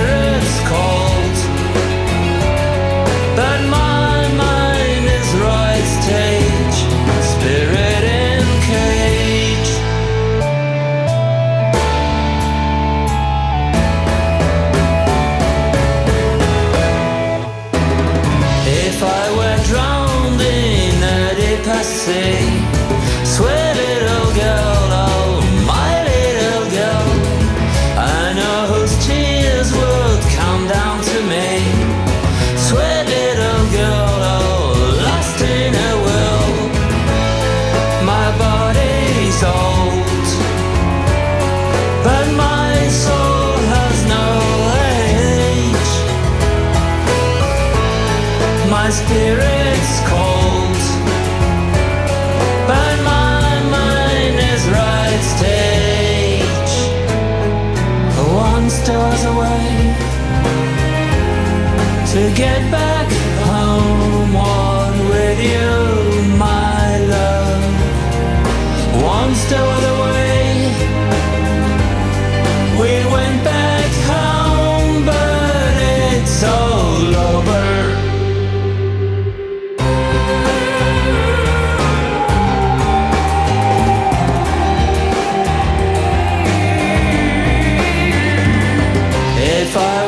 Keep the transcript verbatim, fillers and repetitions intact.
spirit's cold, but my mind is right stage, spirit in cage. If I were drowned in adepacy, swear little girl, my spirit's cold, but my mind is right stage, one stars away to get back homeward with you, my love. One star away, we went back home, but it's all over. Bye.